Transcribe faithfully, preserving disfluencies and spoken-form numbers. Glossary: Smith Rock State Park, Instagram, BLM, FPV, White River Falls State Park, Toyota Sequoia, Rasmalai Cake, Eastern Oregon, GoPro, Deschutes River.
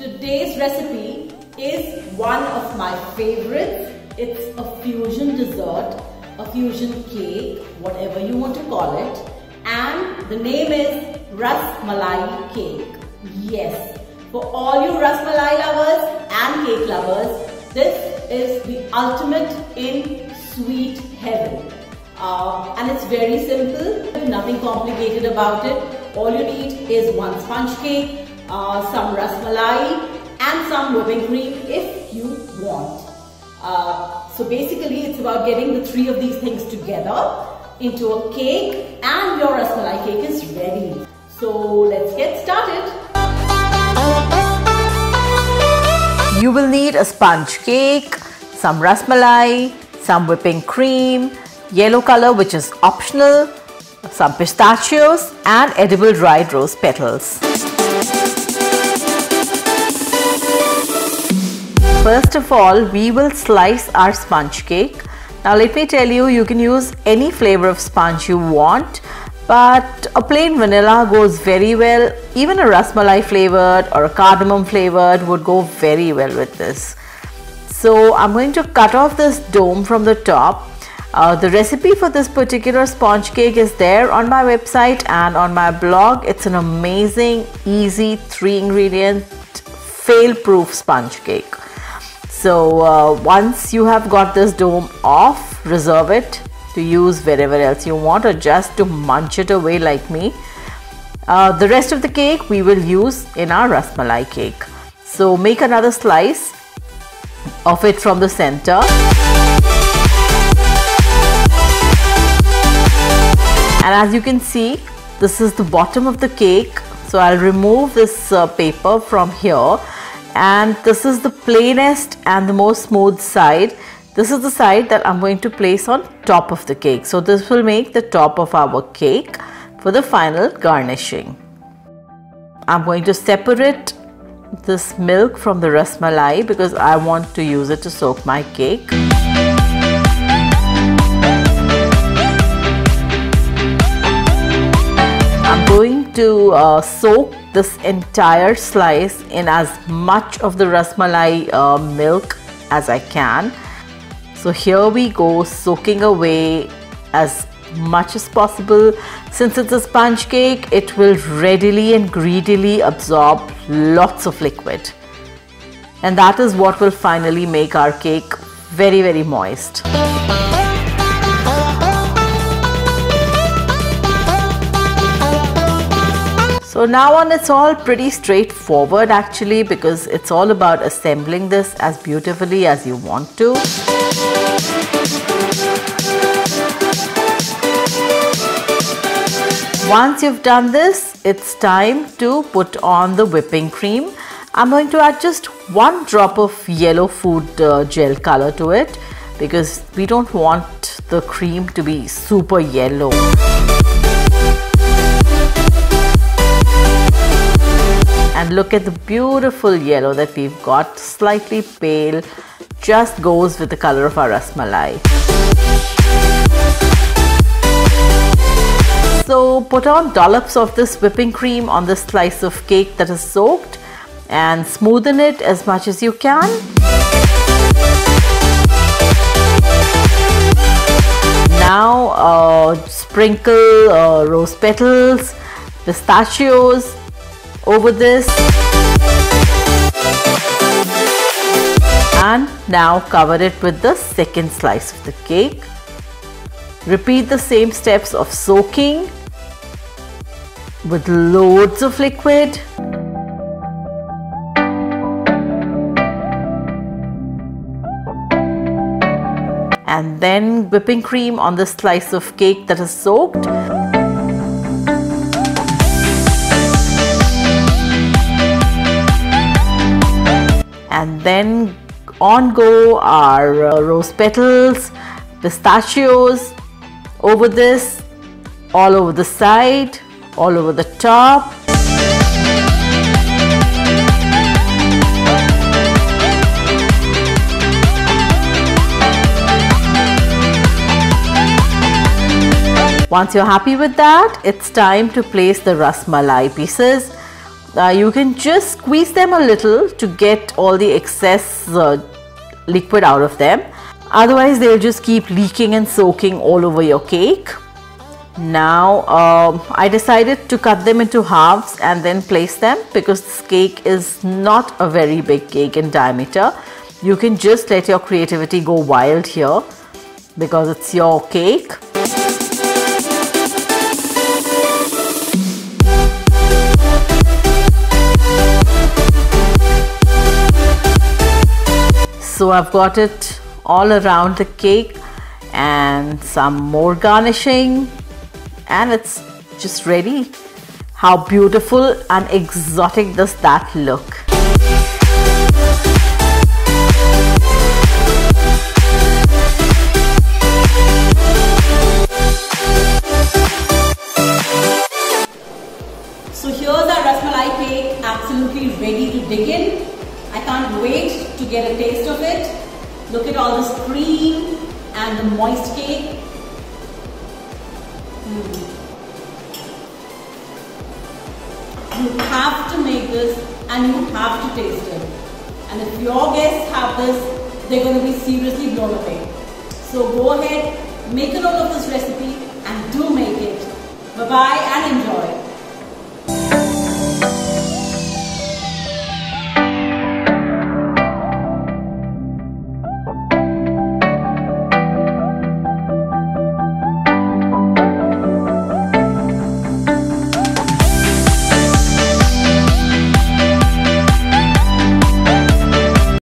Today's recipe is one of my favorites. It's a fusion dessert, a fusion cake, whatever you want to call it. And the name is Rasmalai Cake. Yes, for all you Rasmalai lovers and cake lovers, this is the ultimate in sweet heaven. Uh, and it's very simple, nothing complicated about it. All you need is one sponge cake, uh, some rasmalai and some whipping cream if you want. Uh, so basically it's about getting the three of these things together into a cake, and your rasmalai cake is ready. So let's get started. You will need a sponge cake, some rasmalai, some whipping cream, yellow color which is optional, some pistachios and edible dried rose petals. First of all, we will slice our sponge cake. Now let me tell you, you can use any flavor of sponge you want, but a plain vanilla goes very well. Even a rasmalai flavored or a cardamom flavored would go very well with this. So I'm going to cut off this dome from the top. Uh, the recipe for this particular sponge cake is there on my website and on my blog. It's an amazing, easy, three ingredient, fail-proof sponge cake. So uh, once you have got this dome off, reserve it to use wherever else you want, or just to munch it away like me. Uh, the rest of the cake we will use in our rasmalai cake. So make another slice of it from the center. And as you can see, this is the bottom of the cake, so I'll remove this uh, paper from here, and this is the plainest and the most smooth side. This is the side that I'm going to place on top of the cake, so this will make the top of our cake for the final garnishing. I'm going to separate this milk from the rasmalai because I want to use it to soak my cake. Going to uh, soak this entire slice in as much of the rasmalai uh, milk as I can. So here we go, soaking away as much as possible. Since it's a sponge cake, it will readily and greedily absorb lots of liquid, and that is what will finally make our cake very very moist. So now on, it's all pretty straightforward actually, because it's all about assembling this as beautifully as you want to. Once you've done this, it's time to put on the whipping cream. I'm going to add just one drop of yellow food uh, gel color to it because we don't want the cream to be super yellow. And look at the beautiful yellow that we've got, slightly pale, just goes with the color of our rasmalai. So put on dollops of this whipping cream on the slice of cake that is soaked and smoothen it as much as you can. Now uh, sprinkle uh, rose petals, pistachios over this, and now cover it with the second slice of the cake. Repeat the same steps of soaking with loads of liquid. And then whipping cream on the slice of cake that is soaked. And then on go our uh, rose petals, pistachios over this, all over the side, all over the top. Once you're happy with that, it's time to place the rasmalai pieces Uh, you can just squeeze them a little to get all the excess uh, liquid out of them. Otherwise, they'll just keep leaking and soaking all over your cake. Now, uh, I decided to cut them into halves and then place them because this cake is not a very big cake in diameter. You can just let your creativity go wild here because it's your cake. So I've got it all around the cake and some more garnishing, and it's just ready. How beautiful and exotic does that look? So here's our Rasmalai cake, absolutely ready to dig in. I can't wait to get a taste of it. Look at all this cream and the moist cake. Mm. You have to make this and you have to taste it. And if your guests have this, they're going to be seriously blown away. So go ahead, make a note of this recipe and do make it. Bye-bye and enjoy.